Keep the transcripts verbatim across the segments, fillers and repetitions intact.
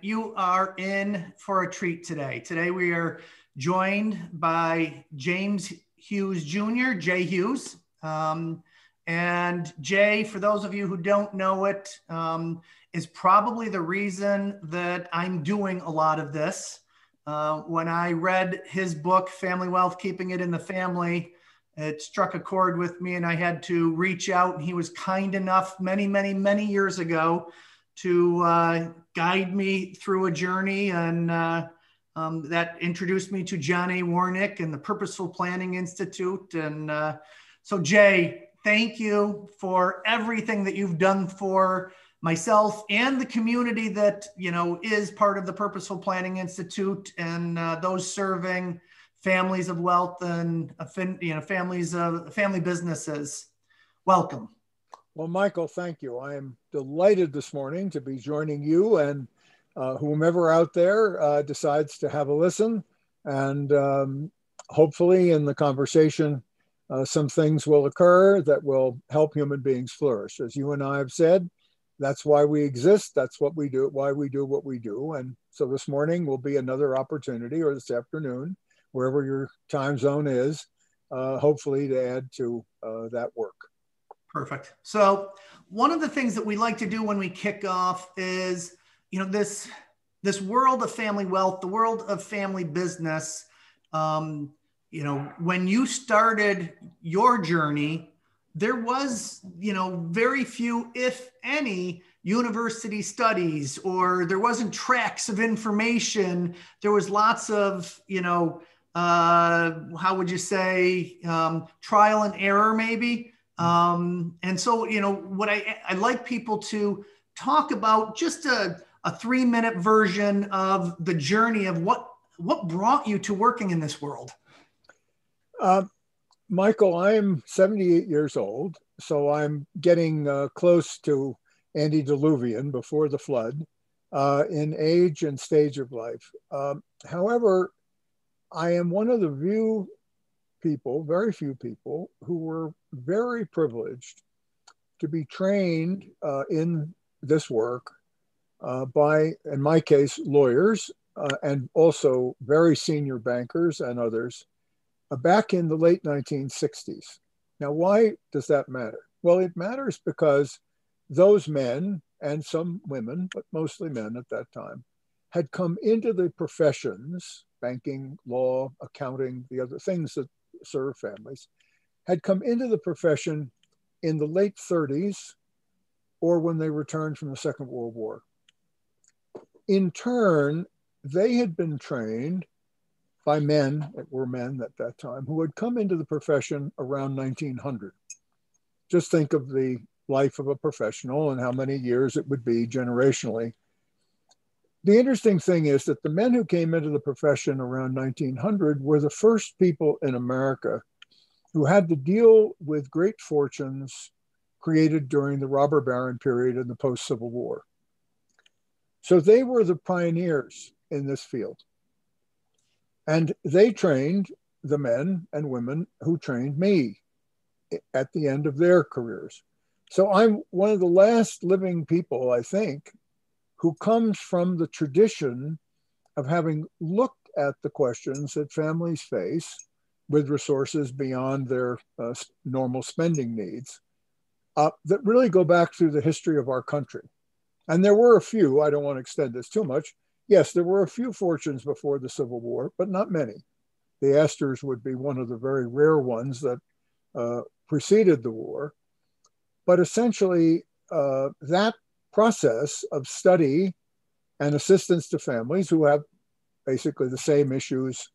and you are in for a treat today. Today we are joined by James Hughes Junior, Jay Hughes. Um, and Jay, for those of you who don't know it, um, is probably the reason that I'm doing a lot of this. Uh, when I read his book, Family Wealth, Keeping It in the Family, it struck a chord with me and I had to reach out. He was kind enough many, many, many years ago to uh, guide me through a journey, and uh, um, that introduced me to John A. Warnick and the Purposeful Planning Institute. And uh, so Jay, thank you for everything that you've done for myself and the community that, you know, is part of the Purposeful Planning Institute, and uh, those serving families of wealth and you know, families of family businesses. Welcome. Well, Michael, thank you. I am delighted this morning to be joining you and uh, whomever out there uh, decides to have a listen, and um, hopefully in the conversation, uh, some things will occur that will help human beings flourish. As you and I have said, that's why we exist. That's what we do, why we do what we do. And so this morning will be another opportunity, or this afternoon, wherever your time zone is, uh, hopefully to add to uh, that work. Perfect. So one of the things that we like to do when we kick off is, you know, this, this world of family wealth, the world of family business. Um, you know, when you started your journey, there was, you know, very few, if any, university studies, or there wasn't tracts of information. There was lots of, you know, uh, how would you say, um, trial and error, maybe. Um, and so, you know, what I, I like people to talk about, just a, a three minute version of the journey of what, what brought you to working in this world. Uh, Michael, I'm seventy-eight years old, so I'm getting uh, close to antediluvian, before the flood, uh, in age and stage of life. Um, however, I am one of the few people, very few people, who were very privileged to be trained uh, in this work uh, by, in my case, lawyers, uh, and also very senior bankers and others, back in the late nineteen sixties. Now, why does that matter? Well, it matters because those men, and some women, but mostly men at that time, had come into the professions, banking, law, accounting, the other things that serve families, had come into the profession in the late thirties, or when they returned from the Second World War. In turn, they had been trained by men, it were men at that time, who had come into the profession around nineteen hundred. Just think of the life of a professional and how many years it would be generationally. The interesting thing is that the men who came into the profession around nineteen hundred were the first people in America who had to deal with great fortunes created during the robber baron period and the post-Civil War. So they were the pioneers in this field. And they trained the men and women who trained me at the end of their careers. So I'm one of the last living people, I think, who comes from the tradition of having looked at the questions that families face with resources beyond their uh, normal spending needs, uh, that really go back through the history of our country. And there were a few, I don't want to extend this too much. Yes, there were a few fortunes before the Civil War, but not many. The Astors would be one of the very rare ones that uh, preceded the war. But essentially, uh, that process of study and assistance to families who have basically the same issues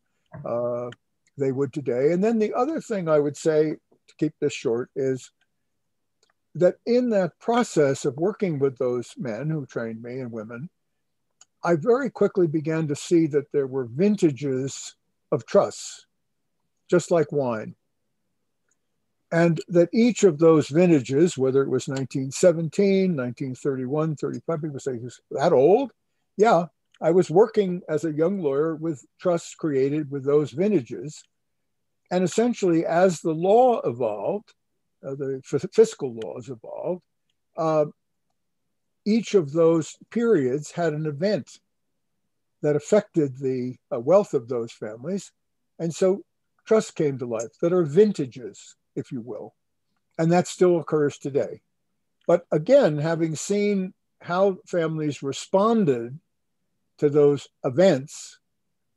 uh, they would today. And then the other thing I would say, to keep this short, is that in that process of working with those men who trained me and women, I very quickly began to see that there were vintages of trusts, just like wine. And that each of those vintages, whether it was nineteen seventeen, nineteen thirty-one, thirty-five, people say, that old? Yeah, I was working as a young lawyer with trusts created with those vintages. And essentially, as the law evolved, uh, the fiscal laws evolved, uh, each of those periods had an event that affected the uh, wealth of those families. And so trusts came to life that are vintages, if you will. And that still occurs today. But again, having seen how families responded to those events,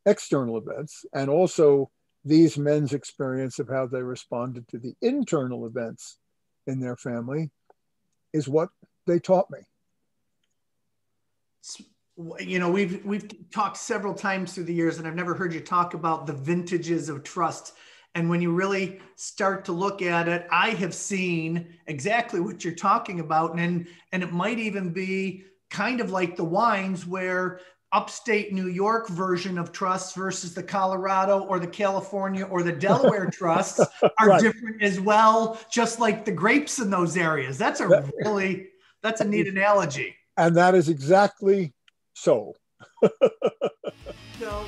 external events, and also these men's experience of how they responded to the internal events in their family is what they taught me. You know, we've we've talked several times through the years, and I've never heard you talk about the vintages of trust. And when you really start to look at it, I have seen exactly what you're talking about. And, and it might even be kind of like the wines, where upstate New York version of trusts versus the Colorado or the California or the Delaware trusts are right. different as well, just like the grapes in those areas. That's a that, really, that's a neat analogy. And that is exactly so. So